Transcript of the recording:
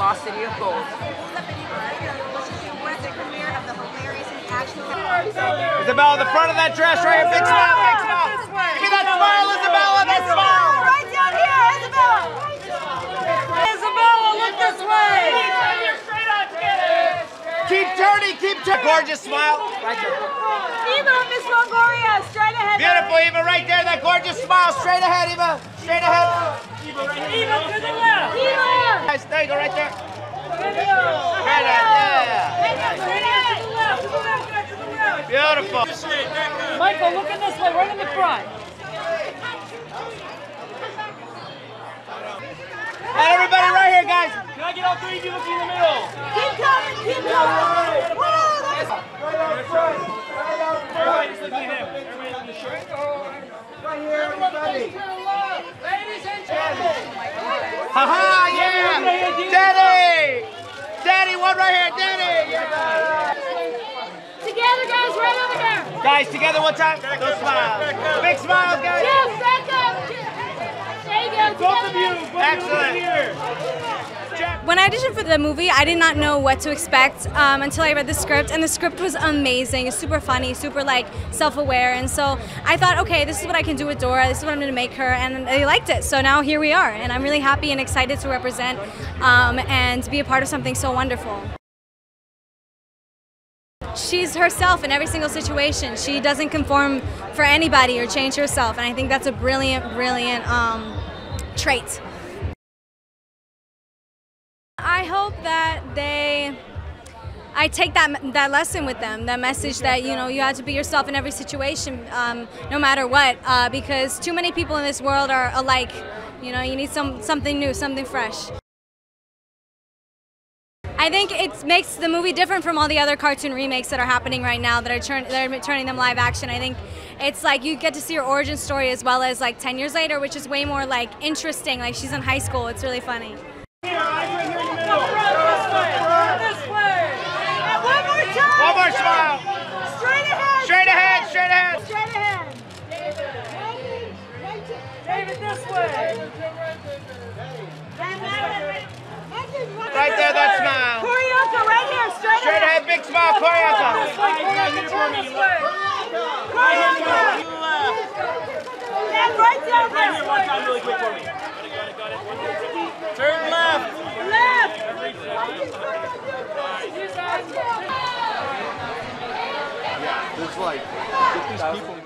lost city of gold. Isabella, the front of that dress right here. Fix it up, fix it up. Give me that smile, Isabella, that smile. Right down here, Isabella. Isabella, look this way. Keep turning, keep turning. Gorgeous smile. Right there. Eva, Miss Longoria, straight ahead. Beautiful, Eva, right there. That gorgeous smile. Straight ahead, Eva. Straight ahead. Eva, right here. Eva, to the left. Eva. Guys, there you go, right there. Right there, yeah. Beautiful. Michael, look at this way, right in the front. And everybody right here, guys. Can I get all three of you looking in the middle? Keep coming, keep coming. Whoa, that's... Everybody just look at him. Everybody on the shirt. Right here, everybody. Ladies and gentlemen. Ha-ha, yeah. Danny. Danny, one right here. Danny. Yeah. Together, guys, right over there. Guys, together one time. Back up, smile. Big smiles, guys. Yes, back up. There you go. Both of you. Excellent. When I auditioned for the movie, I did not know what to expect until I read the script, and the script was amazing. It's super funny, super like self-aware, and so I thought, okay, this is what I can do with Dora. This is what I'm going to make her, and they liked it. So now here we are, and I'm really happy and excited to represent and to be a part of something so wonderful. She's herself in every single situation. She doesn't conform for anybody or change herself, and I think that's a brilliant, brilliant trait. I hope that I take that lesson with them, that message that you have to be yourself in every situation, no matter what, because too many people in this world are alike. You need something new, something fresh. I think it makes the movie different from all the other cartoon remakes that are happening right now that are turning them live action. I think it's like you get to see her origin story as well as like 10 years later, which is way more like interesting. Like she's in high school. It's really funny. Here, right here in the middle. This way. And one more time. One more smile. Straight ahead. Straight ahead. Straight ahead. Straight ahead. David, this way. Right there, that smile. Coriaca, right here, straight ahead. Big smile, Coriaca. Coriaca. And right down there. Right here, one time really quick for me. Turn left. Left. There's like, get these people.